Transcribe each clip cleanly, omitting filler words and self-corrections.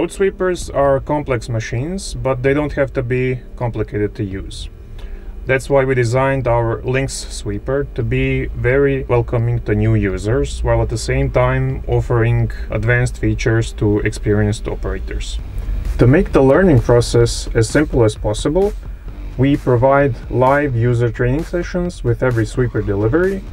Road sweepers are complex machines, but they don't have to be complicated to use. That's why we designed our Lynx sweeper to be very welcoming to new users, while at the same time offering advanced features to experienced operators. To make the learning process as simple as possible, we provide live user training sessions with every sweeper delivery,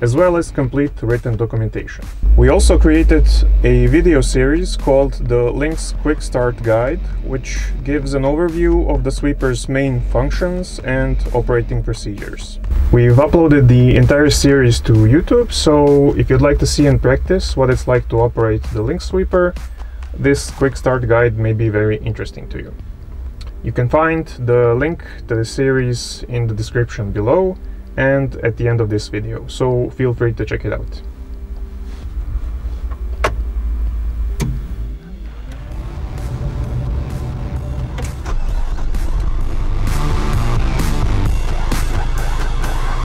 as well as complete written documentation. We also created a video series called the Lynx Quick Start Guide, which gives an overview of the sweeper's main functions and operating procedures. We've uploaded the entire series to YouTube, so if you'd like to see in practice what it's like to operate the Lynx sweeper, this Quick Start Guide may be very interesting to you. You can find the link to the series in the description below and at the end of this video, so feel free to check it out.